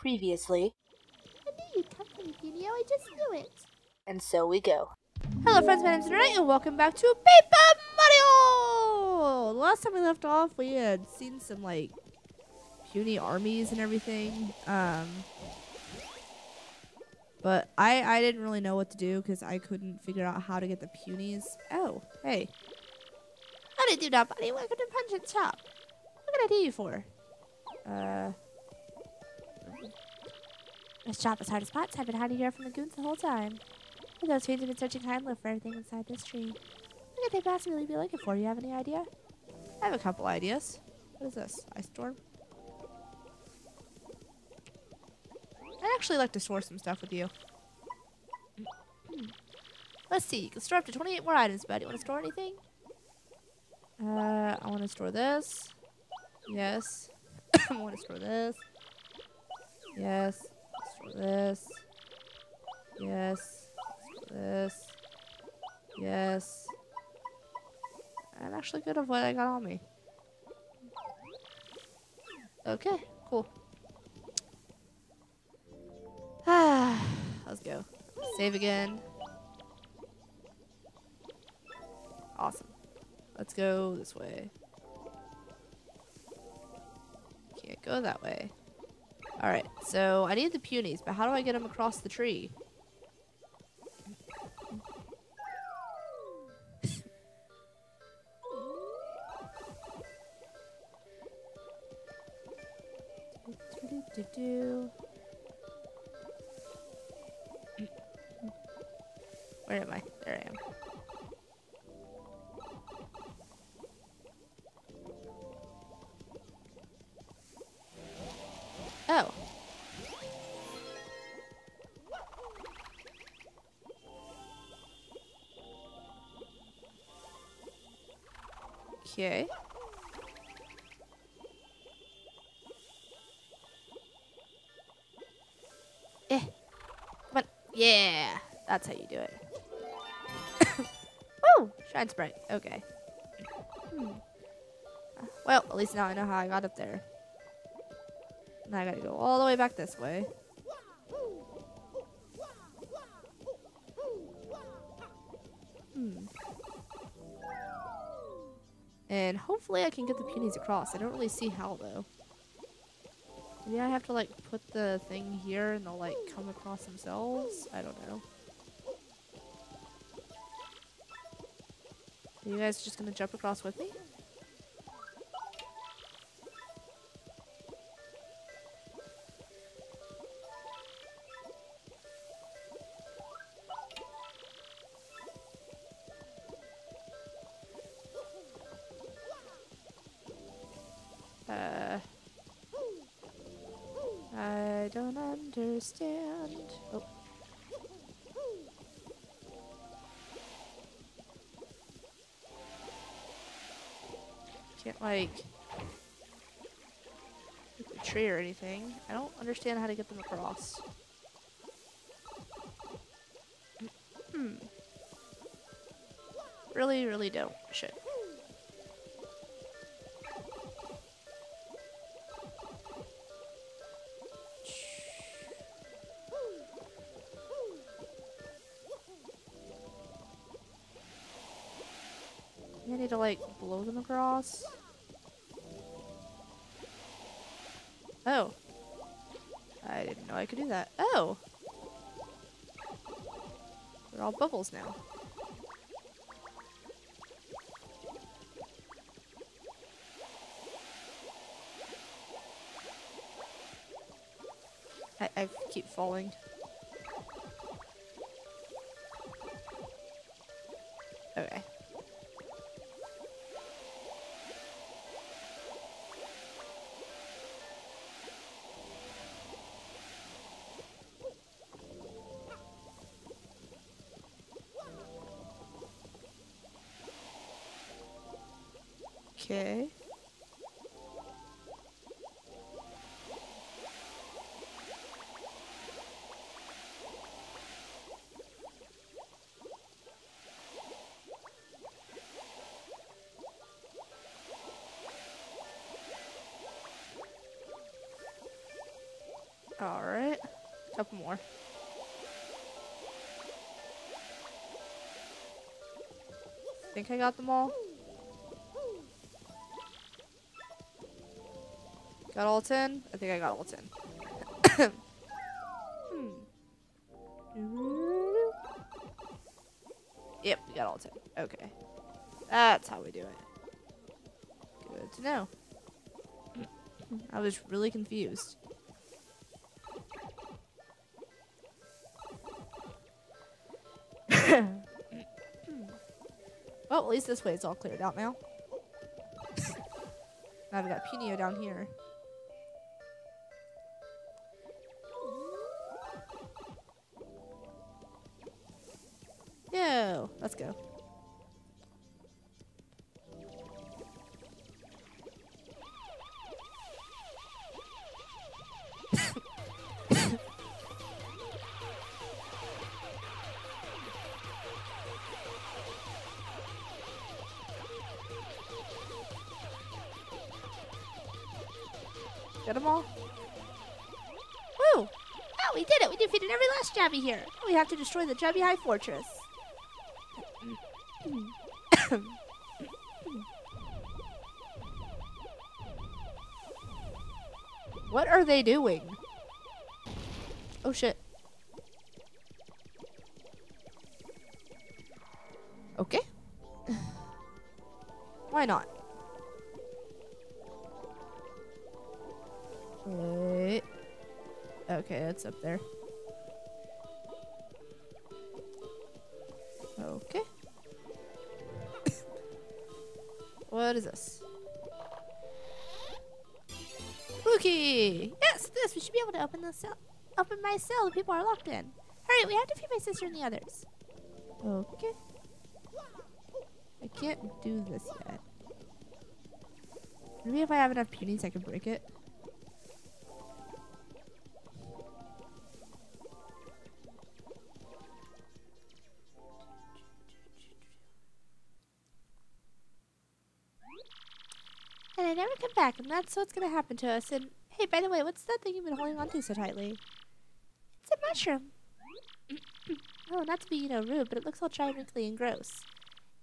previously. I knew you'd come from Petunia, I just knew it. And so we go. Hello friends, my name's Lunernight, and welcome back to Paper Mario! Last time we left off, we had seen some, like, puny armies and everything. But I didn't really know what to do because I couldn't figure out how to get the punies. Oh, hey. How do you do that, buddy? Welcome to Pungent Shop. What can I do you for? This shop is hard to spot. I've been hiding here from the goons the whole time. Those fiends have been searching high and low for everything inside this tree. What could they possibly be looking for? Do you have any idea? I have a couple ideas. What is this? Ice storm? I'd actually like to store some stuff with you. Let's see. You can store up to 28 more items, buddy. You want to store anything? I want to store this. Yes. I want to store this. Yes. Store this. Yes. Store this. Yes. I'm actually good at what I got on me. Okay. Cool. Let's go. Save again. Awesome. Let's go this way. Can't go that way. Alright, so I need the punies, but how do I get them across the tree? Where am I? There I am. Oh. Okay. Eh. But yeah, that's how you do it. Shine Sprite. Okay. Well, at least now I know how I got up there. Now I gotta go all the way back this way. And hopefully I can get the punies across. I don't really see how, though. Maybe I have to, like, put the thing here and they'll, like, come across themselves? I don't know. Are you guys just gonna jump across with me? I don't understand. Oh. Can't, like, hit the tree or anything. I don't understand how to get them across. Really, really don't. Shit. I need to, like, blow them across. Oh. I didn't know I could do that. Oh! They're all bubbles now. I keep falling. Okay. Okay. Alright. A couple more. Think I got them all? Got all 10? I think I got all 10. Yep, we got all 10. Okay. That's how we do it. Good to know. I was really confused. Well, at least this way it's all cleared out now. Now we got Petunia down here. Yo, let's go. Get them all? Woo! Oh, we did it! We defeated every last Jabbi here! We have to destroy the Jabbi High Fortress. What are they doing? Oh shit. Okay. Why not? Wait. Okay, it's up there. Okay. What is this? Spooky! Yes, this! We should be able to open the cell. Open my cell the people are locked in. Hurry, we have to feed my sister and the others. Okay. I can't do this yet. Maybe if I have enough punies I can break it. And I never come back, and that's what's gonna happen to us. And hey, by the way, what's that thing you've been holding onto so tightly? It's a mushroom. Oh, not to be, rude, but it looks all dry and wrinkly and gross.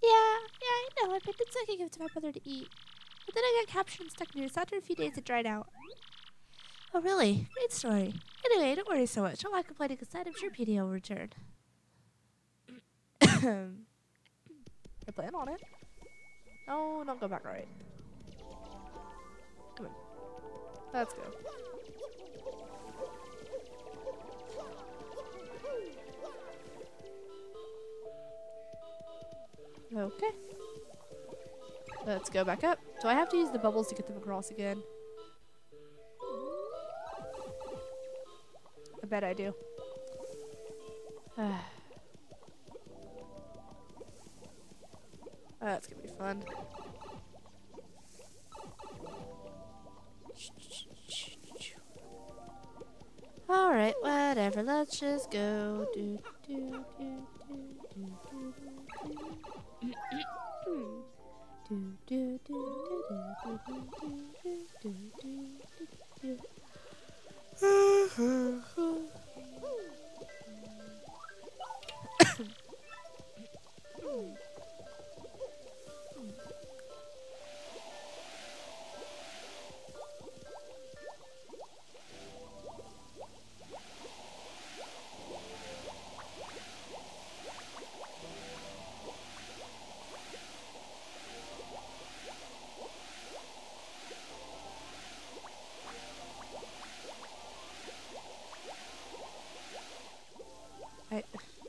Yeah, I know. I picked it so I could give it to my brother to eat. But then I got captured and stuck near it, so after a few days it dried out. Oh, really? Great story. Anyway, don't worry so much. I'll not complain because I'm sure Petey will return. I plan on it. Oh, don't go back right. Come on. Let's go. Okay. Let's go back up. Do I have to use the bubbles to get them across again? I bet I do. That's gonna be fun. Alright, whatever, let's just go.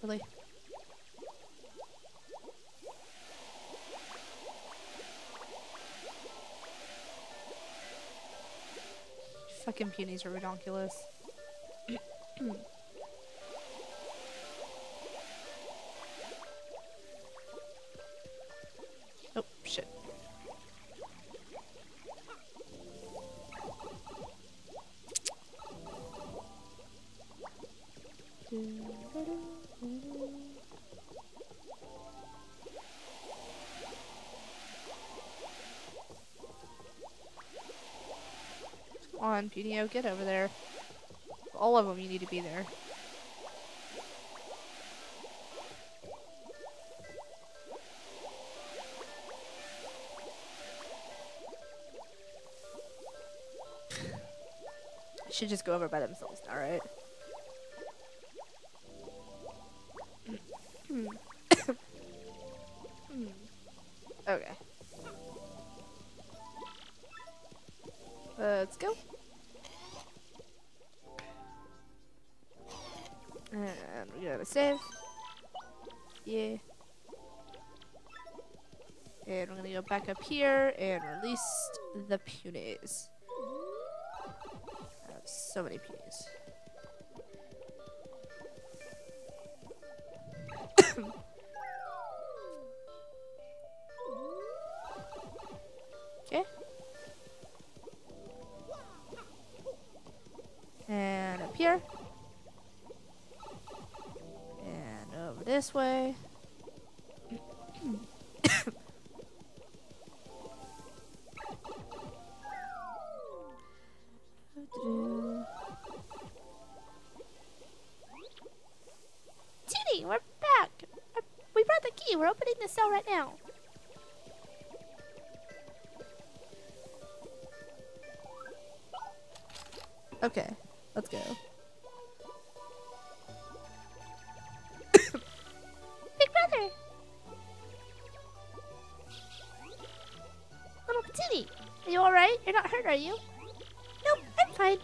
Really? Fucking punies are ridiculous. Oh, shit. Come on, Petunia, get over there. All of them, you need to be there. Should just go over by themselves now, right? Okay. Let's go. And we gotta save. Yeah. And we're gonna go back up here and release the punies. I have so many punies. This way. Tootie, we're back. We brought the key. We're opening the cell right now. Okay, let's go. You're not hurt, are you? Nope, I'm fine.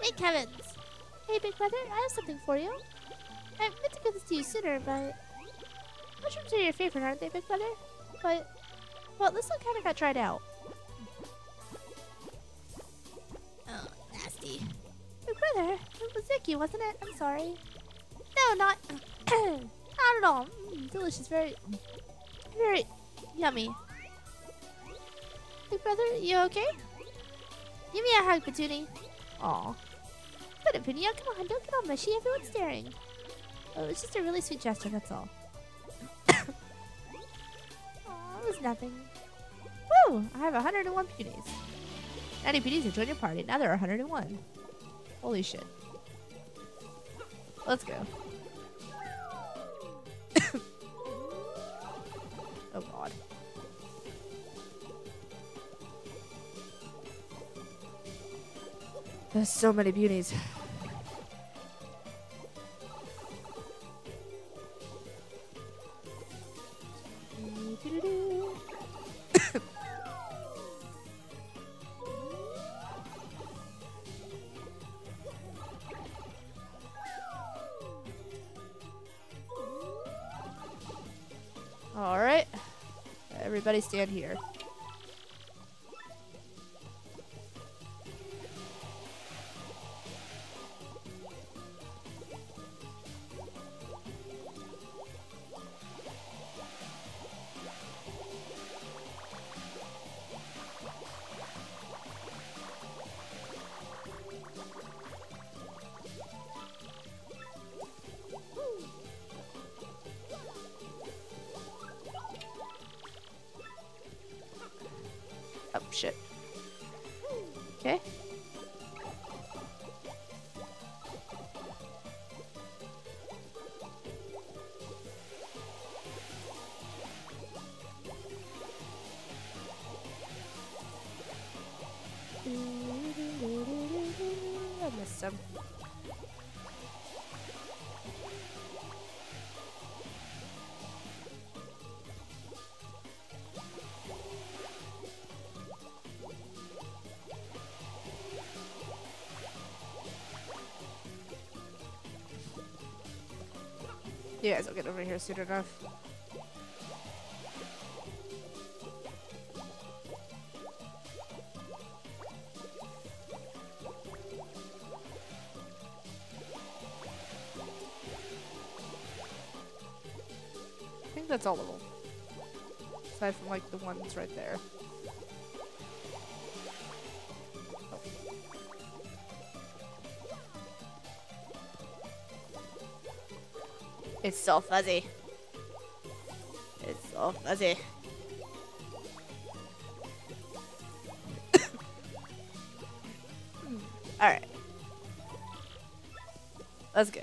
Thank heavens. Hey, big brother, I have something for you. I meant to give this to you sooner, but... mushrooms are your favorite, aren't they, big brother? But... well, this one kind of got tried out. Oh, nasty. Big brother, it was icky, wasn't it? I'm sorry. No, not... not at all. Delicious, very yummy. Big brother, you okay? Give me a hug, Petunia. Aw. But Petunia, come on, don't get all mushy, everyone's staring. Oh, it was just a really sweet gesture, that's all. Aw, it was nothing. Woo! I have 101 punies. 90 punies have joined your party, now there are 101. Holy shit. Let's go. Oh god. There's so many beauties. All right, everybody stand here. You guys will get over here soon enough. I think that's all of them. Aside from like the one that's right there. It's so fuzzy. It's so fuzzy. Alright. Let's go.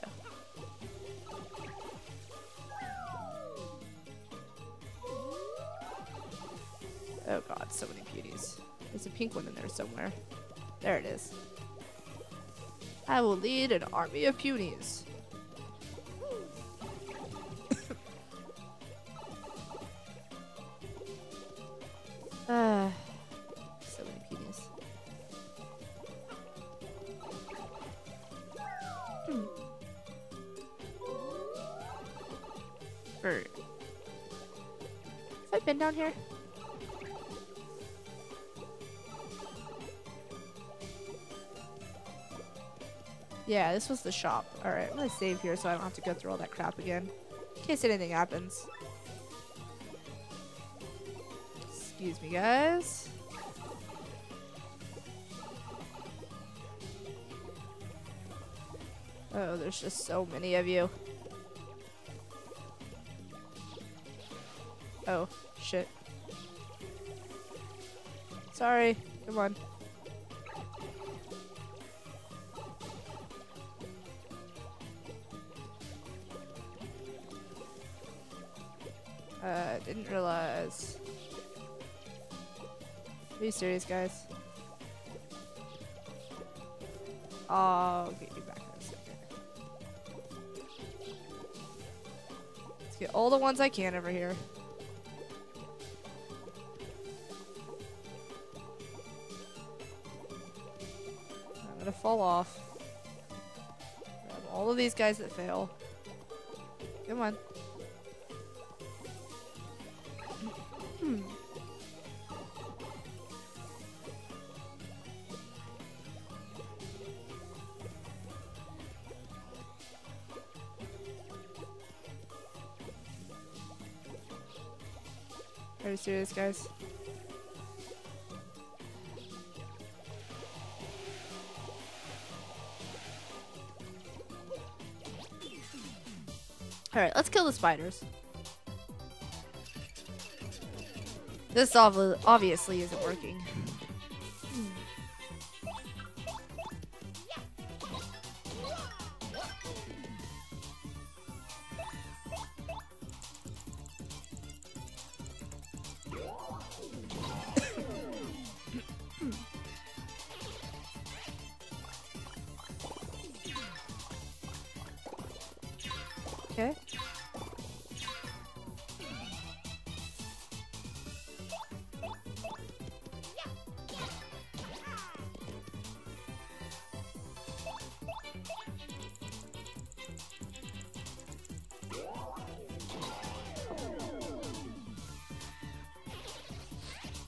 Oh god, so many beauties. There's a pink one in there somewhere. There it is. I will lead an army of punies. So many punies. Bird. Have I been down here? Yeah, this was the shop. Alright, I'm gonna save here so I don't have to go through all that crap again. In case anything happens. Excuse me, guys. Oh, there's just so many of you. Oh, shit. Sorry. Come on. Didn't realize. Are you serious, guys? I'll get you back in a second. Let's get all the ones I can over here. I'm gonna fall off. Grab all of these guys that fail. Come on. Are you serious, guys? Alright, let's kill the spiders. This obviously isn't working. Okay.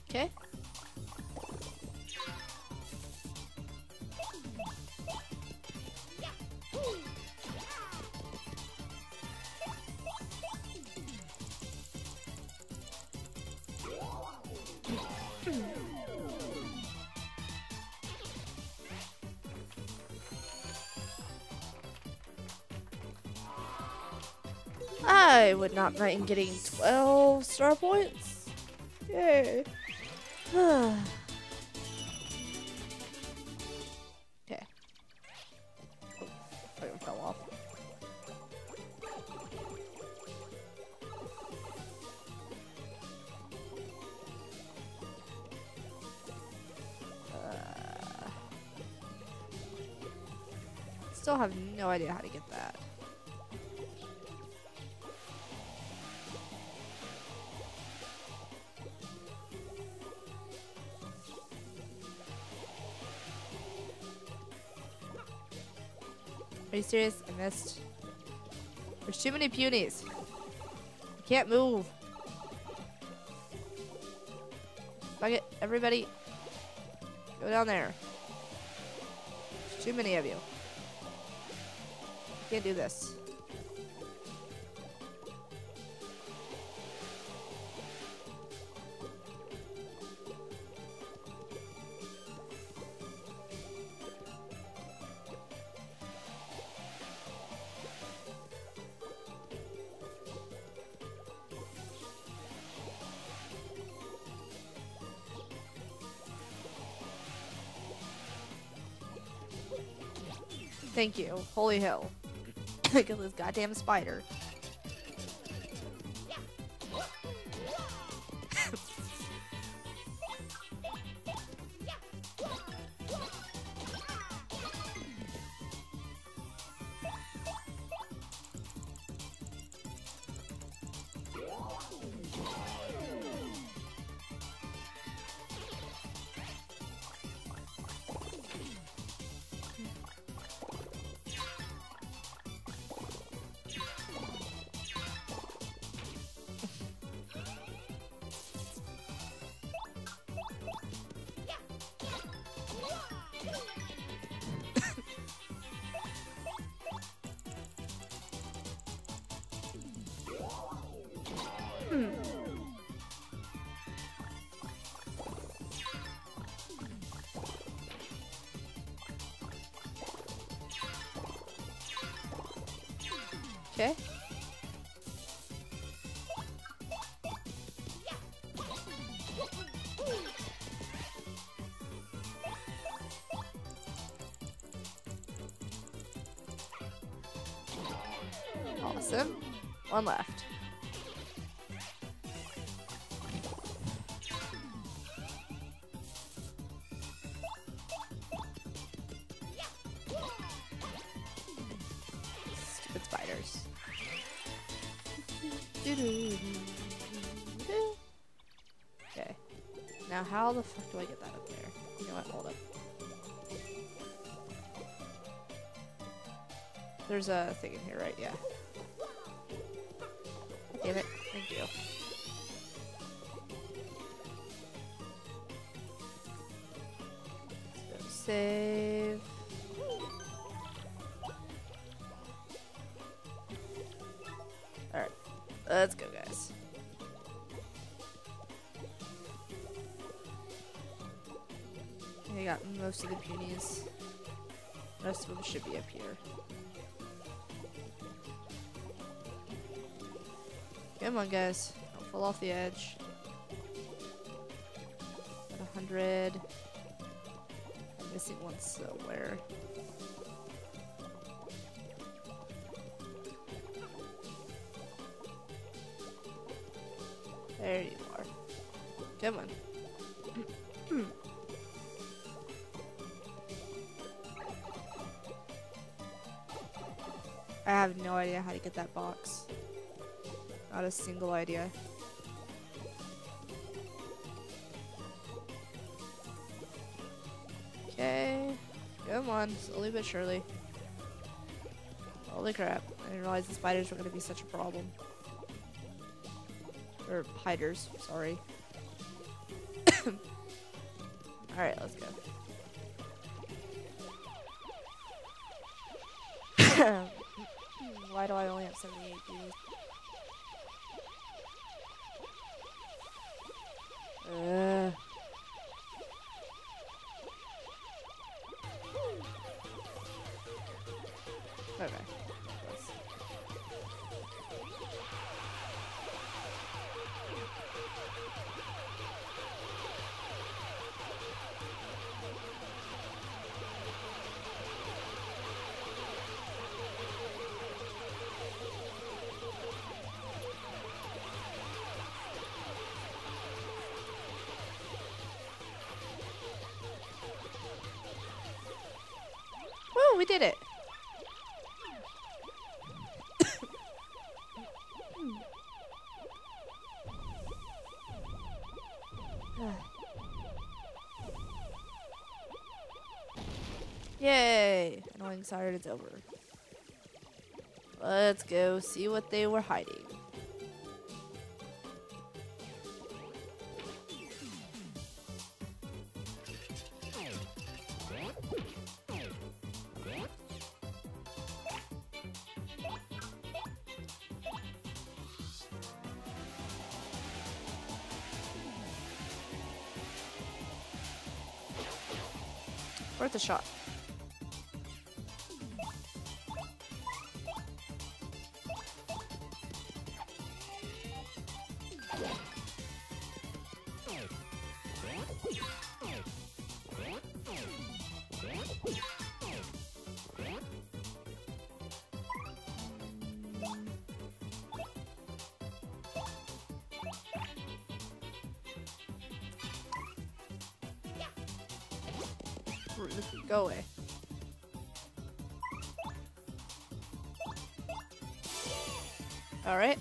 Okay. I would not mind getting 12 star points. Yay. Okay. Oh, I fell off. Still have no idea how to get that. Are you serious? I missed. There's too many punies. I can't move. Fuck it, everybody. Go down there. There's too many of you. I can't do this. Thank you. Holy hell. Kill this goddamn spider. Okay. Awesome. One left. How the fuck do I get that up there? You know what? Hold up. There's a thing in here, right? Yeah. Damn it. Thank you. Let's go save. Alright. Let's go, guys. I got most of the Petunias. The rest of them should be up here. Come on, guys. Don't fall off the edge. At 100. I'm missing one somewhere. There you are. Come on. I have no idea how to get that box. Not a single idea. Okay. Come on, slowly but surely. Holy crap. I didn't realize the spiders were going to be such a problem. Or hiders, sorry. Alright, let's go. Why do I only have 78 views? Okay. We did it. Yay! Annoying siren is over. Let's go see what they were hiding. Worth a shot. rude. Go away. Alright.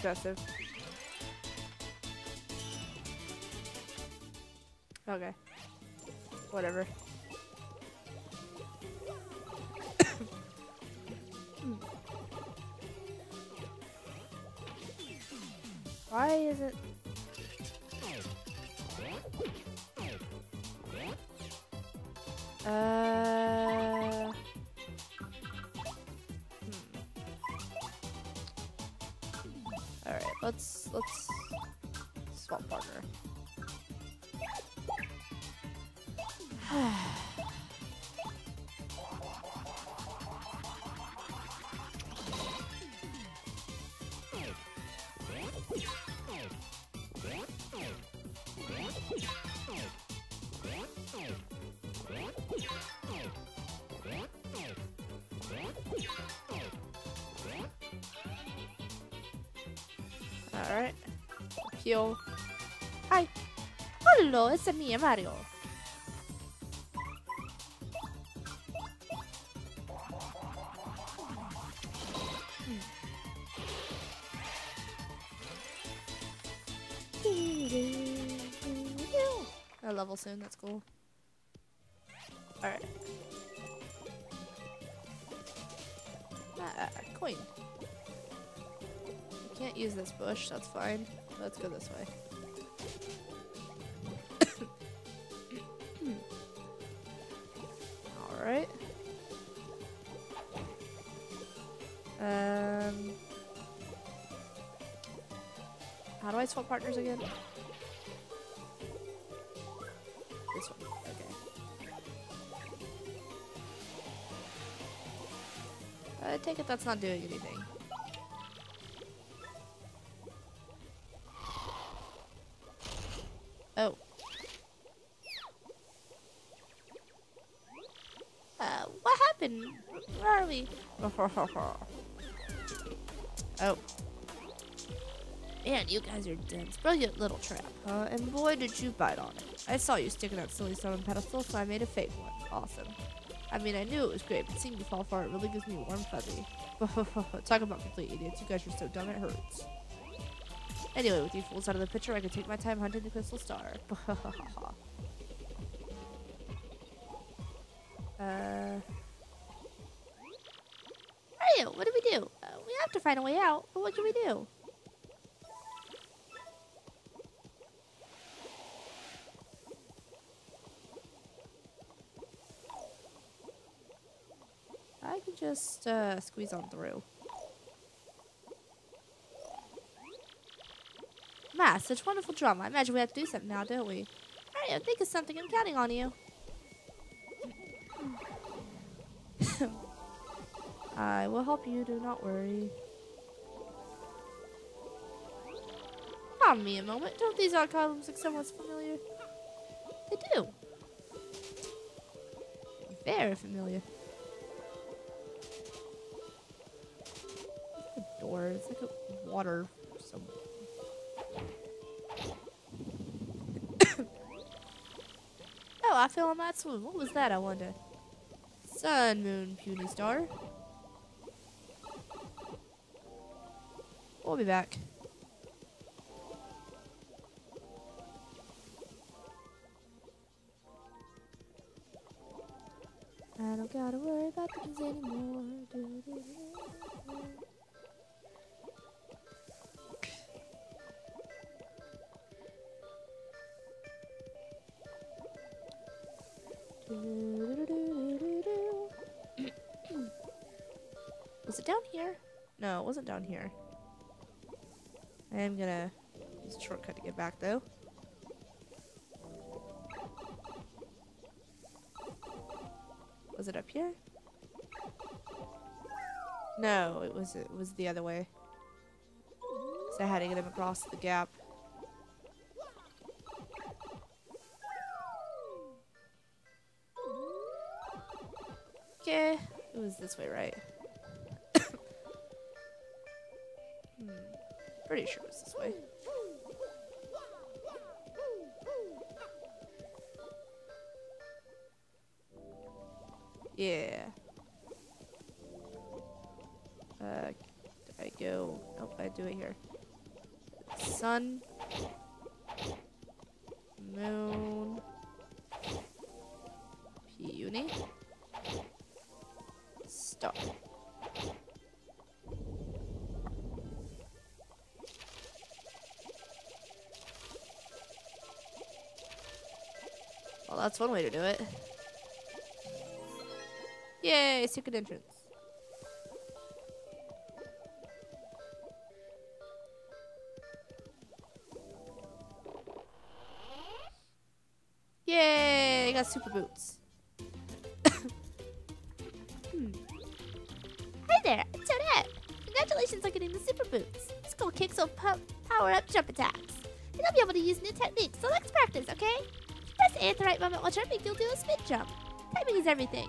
Aggressive. Okay. Whatever. Why is it? All right. Let's swap partner. Alright. Heal. Hi. Hello, it's me, Mario. I level soon, that's cool. Alright. Coin. You can't use this bush, that's fine. Let's go this way. Alright. How do I swap partners again? This one. Okay. I take it that's not doing anything. Oh. What happened? Where are we? Oh. Man, you guys are dense. Brilliant little trap, huh? And boy, did you bite on it. I saw you sticking that silly stone on the pedestal, so I made a fake one. Awesome. I mean, I knew it was great, but seeing you fall for it really gives me warm fuzzy. Talk about complete idiots. You guys are so dumb it hurts. Anyway, with you fools out of the picture, I could take my time hunting the Crystal Star. Mario, what do? We have to find a way out, but what can we do? I can just squeeze on through. Ah, such wonderful drama. I imagine we have to do something now, don't we? Mario, think of something. I'm counting on you. I will help you. Do not worry. Calm me a moment. Don't these odd columns look somewhat familiar? They do. Very familiar. The door. It's like a water or something. I fell on that swoon. What was that, I wonder? Sun, moon, puny star. We'll be back. I don't gotta worry about things anymore. Was it down here? No, it wasn't down here. I am gonna use a shortcut to get back though. Was it up here? No, it was the other way. So I had to get him across the gap. Okay, it was this way, right? Pretty sure it was this way. Yeah. I go. Nope, I do it here. Sun. Moon. Peony. Star. Well, that's one way to do it. Yay, secret entrance. Yay, I got super boots. Hi there, it's Toadette. Congratulations on getting the super boots. This cool kicks will power up jump attacks. And I'll be able to use new techniques, so let's practice, okay? Press A at the right moment while jumping, you'll do a spin jump. Timing is everything.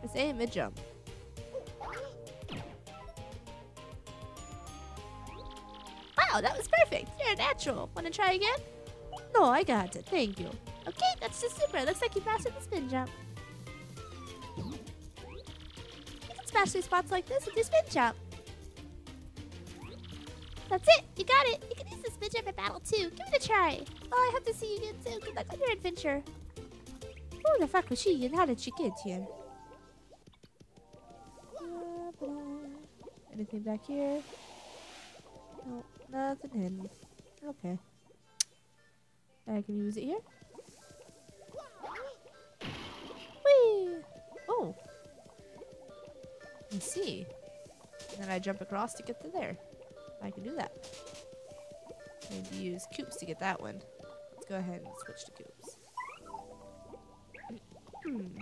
Press A mid jump. Wow, that was perfect. You're a natural. Want to try again? No, I got it. Thank you. Okay, that's just super. Looks like you mastered the spin jump. You can smash through spots like this with your spin jump. That's it. You got it. You can use the spin jump in battle too. Give it a try. Oh, I hope to see you again soon. Good luck on your adventure. Who the fuck was she and how did she get here? Anything back here? Nope, nothing hidden. Okay. I can use it here. Whee! Oh. I see. And then I jump across to get to there. I can do that. I need to use coops to get that one. Let's go ahead and switch to coops.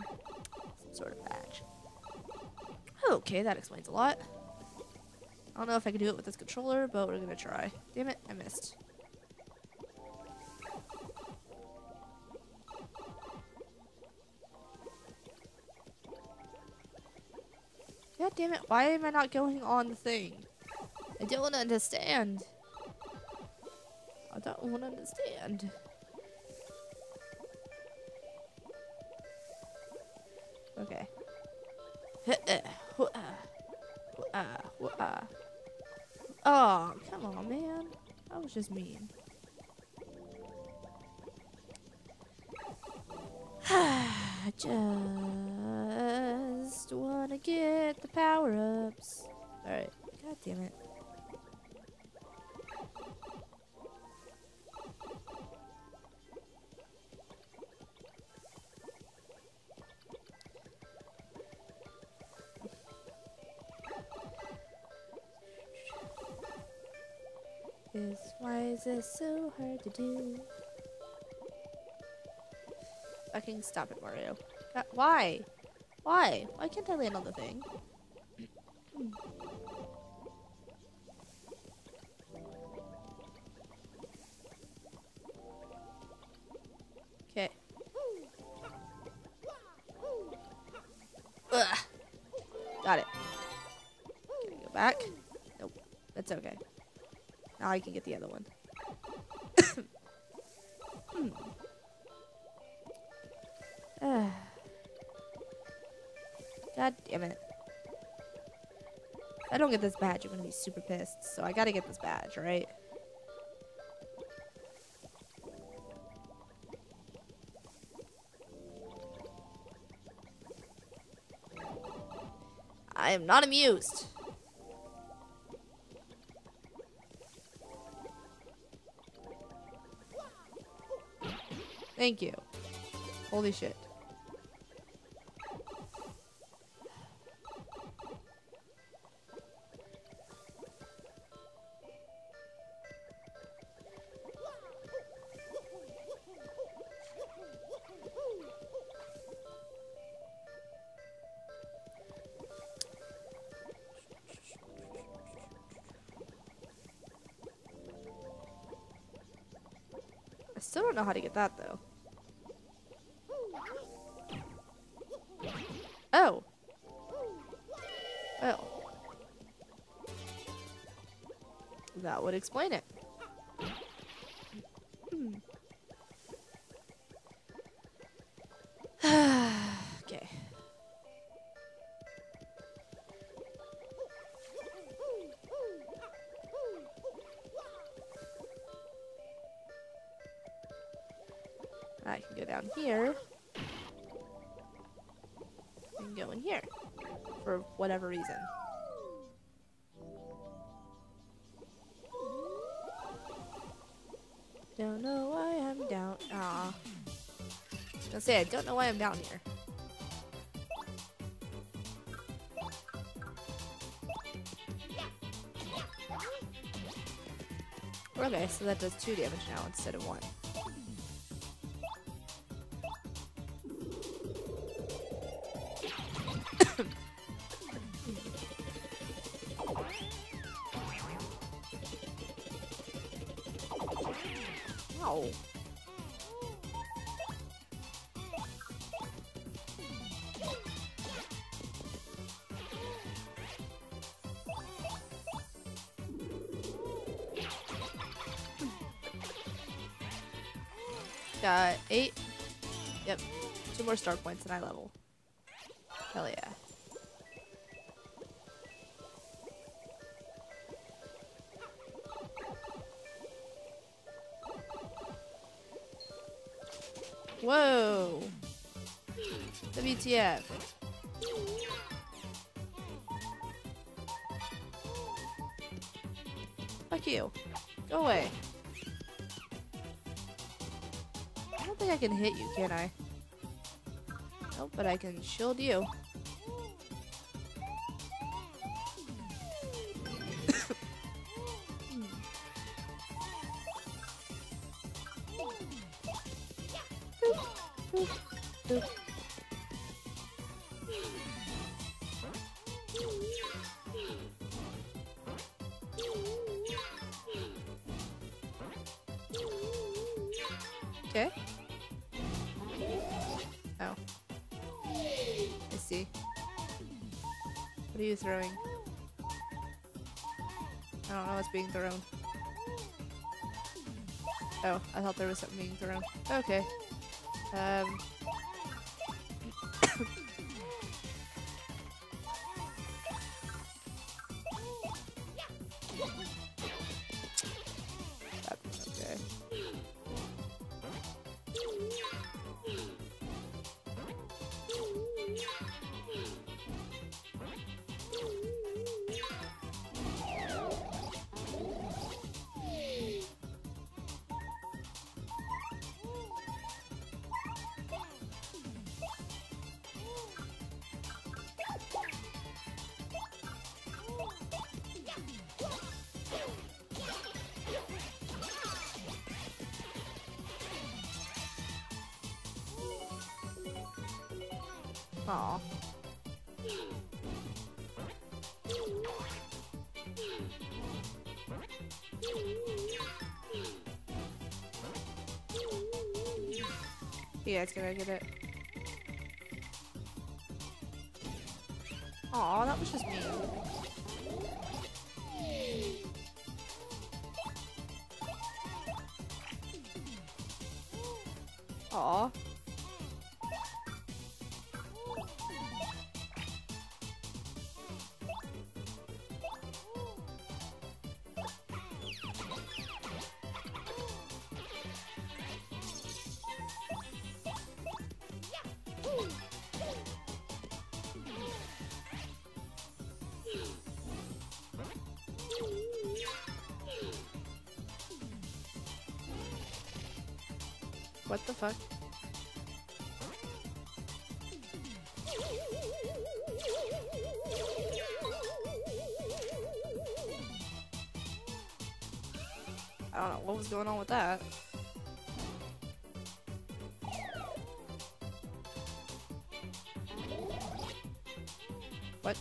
Some sort of badge. Okay, that explains a lot. I don't know if I can do it with this controller, but we're gonna try. Damn it, I missed. God damn it, why am I not going on the thing? I don't understand. I don't want to understand. Okay. Oh, come on, man. That was just mean. I just wanna get the power-ups. Alright. God damn it. Why is this so hard to do? Fucking stop it, Mario. God, why? Why? Why can't I land on the thing? Okay. Ugh. Got it. Can I go back? Nope. That's okay. Now I can get the other one. God damn it. If I don't get this badge, I'm gonna be super pissed. So I gotta get this badge, right? I am not amused. Thank you. Holy shit. I still don't know how to get that, though. Oh. Oh. That would explain it. Okay. I can go down here. I can go in here. For whatever reason. Don't know why I'm down. Aw. I'll say I don't know why I'm down here. Okay, so that does 2 damage now instead of 1. Got 8. Yep. 2 more star points and I level. Hell yeah. Whoa. WTF. Fuck you. Go away. I don't think I can hit you, can I? Nope, but I can shield you. Okay. Oh. I see. What are you throwing? I don't know what's being thrown. Oh, I thought there was something being thrown. Okay. Aww. Yeah, it's gonna get it. Aw, that was just me. Aw. What the fuck? I don't know what was going on with that. What?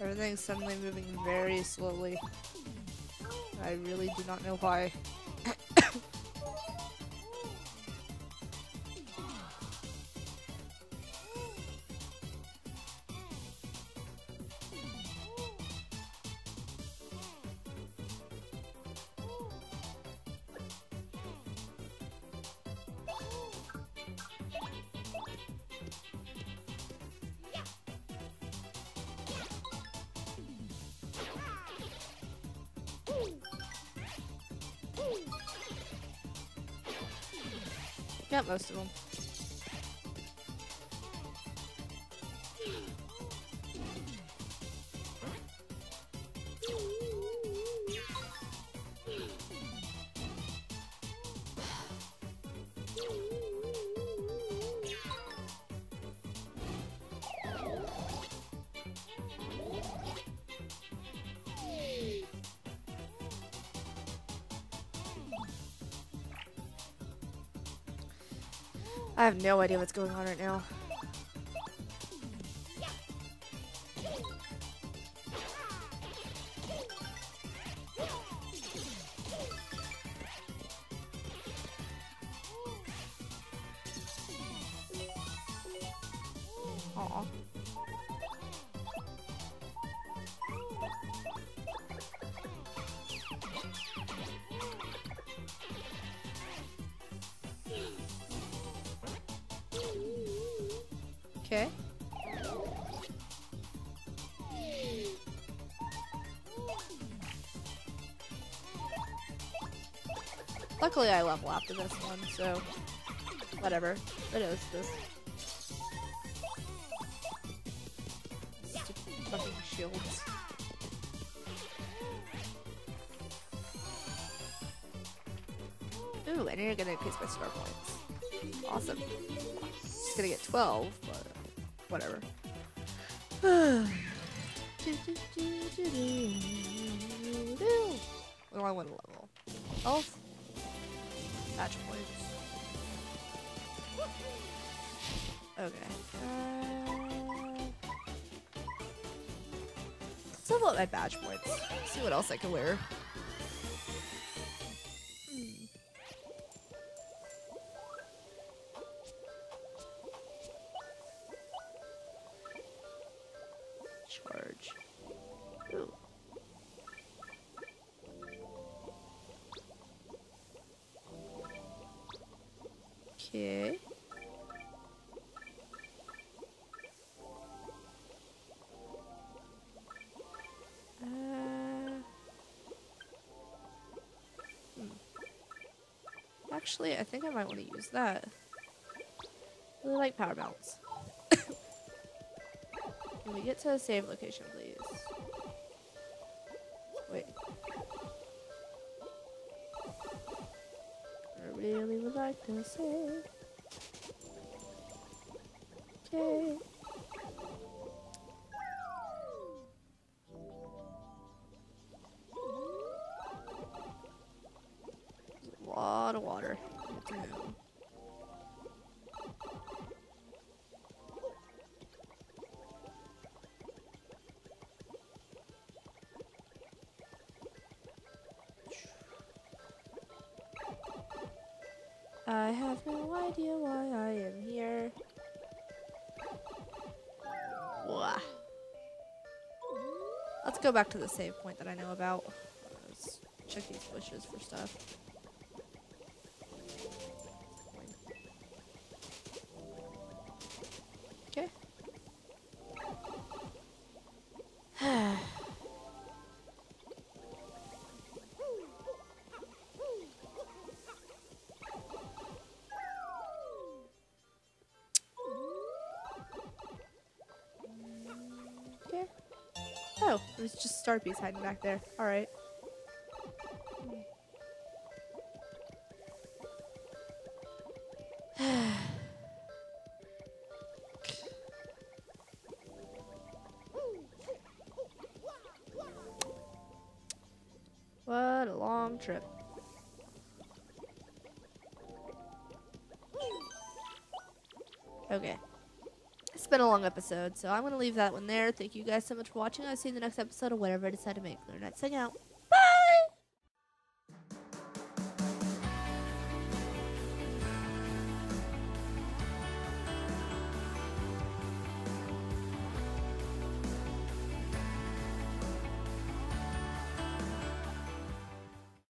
Everything's suddenly moving very slowly. I really do not know why. Got most of them. I have no idea what's going on right now. Aww. Okay. Luckily I level after this one, so whatever. It is this. Stupid fucking shields. Ooh, and you're gonna increase my star points. Awesome. Just gonna get 12, but whatever. We only went a level. Health. Match points. Okay. Let's level up my badge points. See what else I can wear. Charge. Ooh. Okay. Actually, I think I might want to use that. I really like power balance. Can we get to a save location, please? Wait. I really would like to save. Okay. A lot of water. I have no idea why I am here. Wah. Let's go back to the save point that I know about. Let's check these bushes for stuff. Okay. Oh, there's just Starpies hiding back there. Alright. What a long trip. Okay. It's been a long episode, so I'm going to leave that one there. Thank you guys so much for watching. I'll see you in the next episode of whatever I decide to make. Lunernight, signing out.